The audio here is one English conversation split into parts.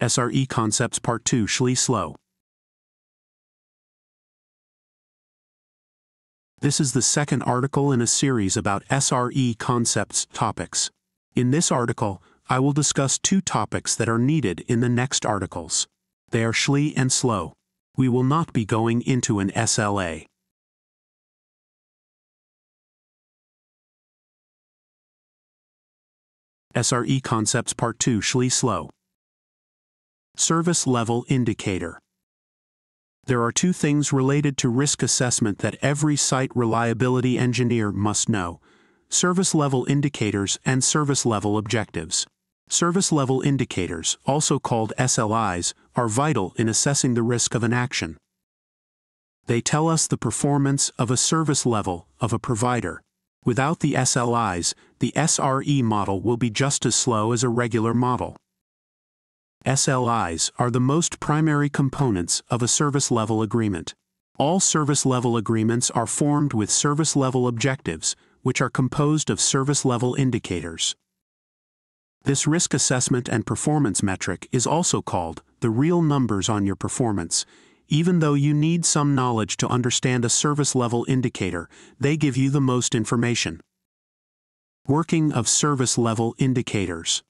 SRE Concepts Part 2 SLO. This is the second article in a series about SRE concepts topics. In this article, I will discuss two topics that are needed in the next articles. They are SLI and SLO. We will not be going into an SLA. SRE Concepts Part 2 SLO. Service Level Indicator. There are two things related to risk assessment that every site reliability engineer must know: service level indicators and service level objectives. Service level indicators, also called SLIs, are vital in assessing the risk of an action. They tell us the performance of a service level of a provider. Without the SLIs, the SRE model will be just as slow as a regular model. SLIs are the most primary components of a service-level agreement. All service-level agreements are formed with service-level objectives, which are composed of service-level indicators. This risk assessment and performance metric is also called the real numbers on your performance. Even though you need some knowledge to understand a service-level indicator, they give you the most information. Working of service-level indicators.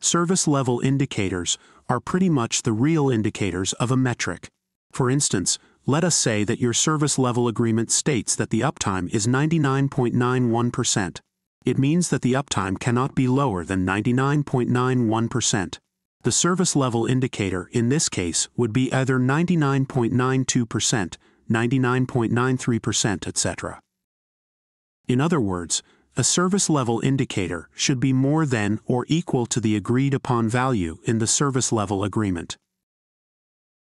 Service level indicators are pretty much the real indicators of a metric. For instance, let us say that your service level agreement states that the uptime is 99.91%. It means that the uptime cannot be lower than 99.91%. The service level indicator in this case would be either 99.92%, 99.93%, etc. In other words, a service level indicator should be more than or equal to the agreed upon value in the service level agreement.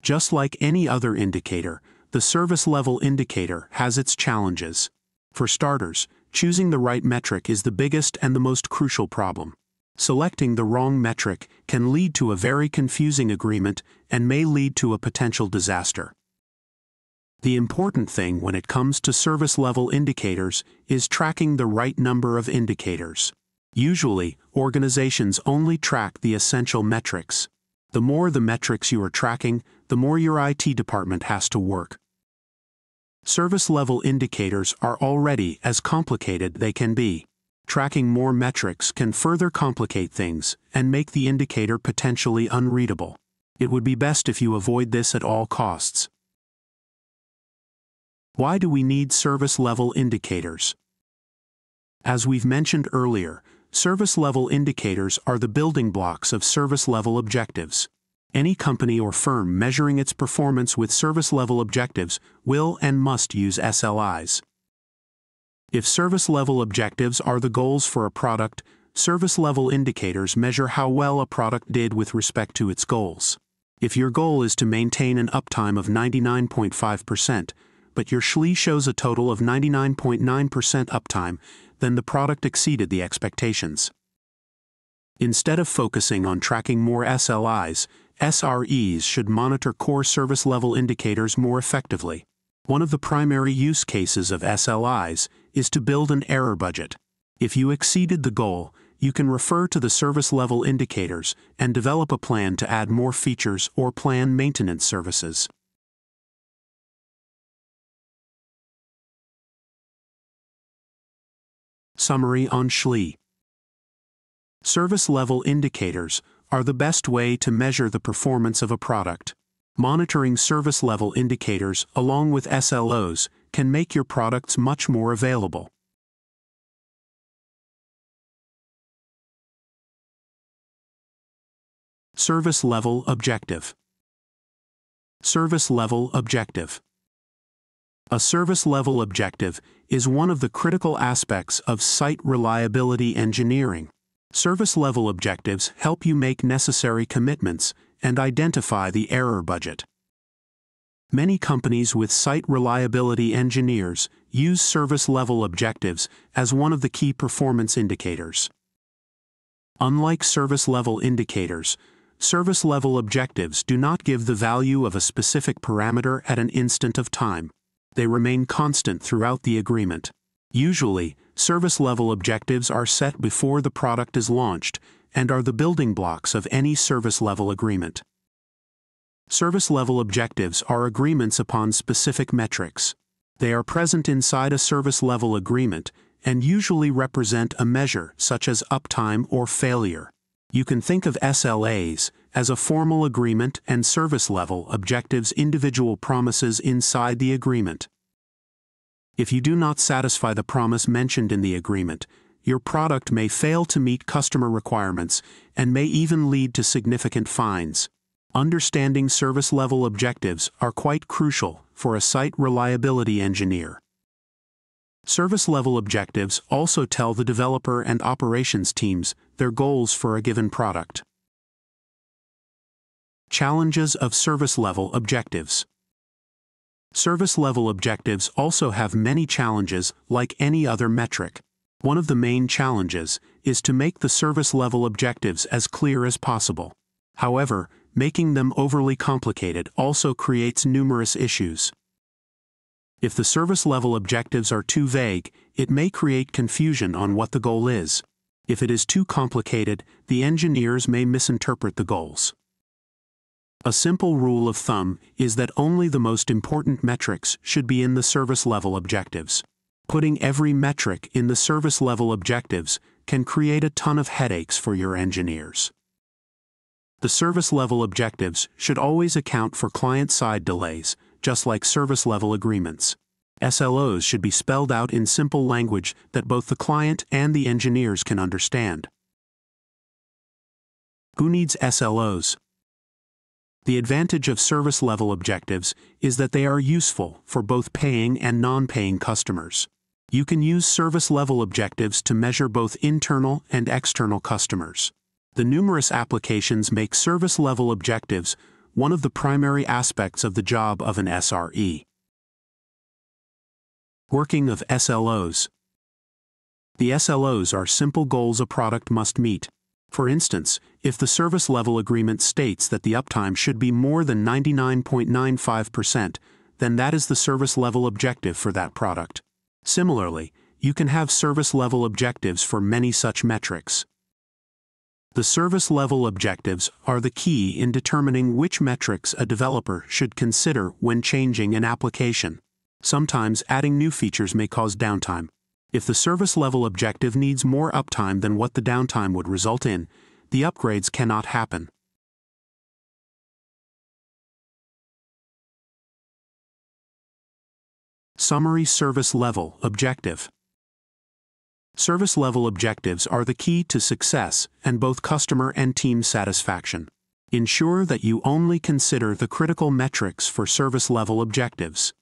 Just like any other indicator, the service level indicator has its challenges. For starters, choosing the right metric is the biggest and the most crucial problem. Selecting the wrong metric can lead to a very confusing agreement and may lead to a potential disaster. The important thing when it comes to service-level indicators is tracking the right number of indicators. Usually, organizations only track the essential metrics. The more the metrics you are tracking, the more your IT department has to work. Service-level indicators are already as complicated they can be. Tracking more metrics can further complicate things and make the indicator potentially unreadable. It would be best if you avoid this at all costs. Why do we need service-level indicators? As we've mentioned earlier, service-level indicators are the building blocks of service-level objectives. Any company or firm measuring its performance with service-level objectives will and must use SLIs. If service-level objectives are the goals for a product, service-level indicators measure how well a product did with respect to its goals. If your goal is to maintain an uptime of 99.5%, but your SLI shows a total of 99.9% uptime, then the product exceeded the expectations. Instead of focusing on tracking more SLIs, SREs should monitor core service-level indicators more effectively. One of the primary use cases of SLIs is to build an error budget. If you exceeded the goal, you can refer to the service-level indicators and develop a plan to add more features or plan maintenance services. Summary on SLI. Service-level indicators are the best way to measure the performance of a product. Monitoring service-level indicators along with SLOs can make your products much more available. Service-level objective. Service-level objective. A service-level objective is one of the critical aspects of site reliability engineering. Service-level objectives help you make necessary commitments and identify the error budget. Many companies with site reliability engineers use service-level objectives as one of the key performance indicators. Unlike service-level indicators, service-level objectives do not give the value of a specific parameter at an instant of time. They remain constant throughout the agreement. Usually, service-level objectives are set before the product is launched and are the building blocks of any service-level agreement. Service-level objectives are agreements upon specific metrics. They are present inside a service-level agreement and usually represent a measure such as uptime or failure. You can think of SLAs as a formal agreement and service-level objectives, individual promises inside the agreement. If you do not satisfy the promise mentioned in the agreement, your product may fail to meet customer requirements and may even lead to significant fines. Understanding service-level objectives are quite crucial for a site reliability engineer. Service-level objectives also tell the developer and operations teams their goals for a given product. Challenges of service-level objectives. Service-level objectives also have many challenges, like any other metric. One of the main challenges is to make the service-level objectives as clear as possible. However, making them overly complicated also creates numerous issues. If the service-level objectives are too vague, it may create confusion on what the goal is. If it is too complicated, the engineers may misinterpret the goals. A simple rule of thumb is that only the most important metrics should be in the service-level objectives. Putting every metric in the service-level objectives can create a ton of headaches for your engineers. The service-level objectives should always account for client-side delays, just like service-level agreements. SLOs should be spelled out in simple language that both the client and the engineers can understand. Who needs SLOs? The advantage of service-level objectives is that they are useful for both paying and non-paying customers. You can use service-level objectives to measure both internal and external customers. The numerous applications make service-level objectives one of the primary aspects of the job of an SRE. Working of SLOs. The SLOs are simple goals a product must meet. For instance, if the service-level agreement states that the uptime should be more than 99.95%, then that is the service-level objective for that product. Similarly, you can have service-level objectives for many such metrics. The service-level objectives are the key in determining which metrics a developer should consider when changing an application. Sometimes adding new features may cause downtime. If the service-level objective needs more uptime than what the downtime would result in, the upgrades cannot happen. Summary: service-level objective. Service-level objectives are the key to success and both customer and team satisfaction. Ensure that you only consider the critical metrics for service-level objectives.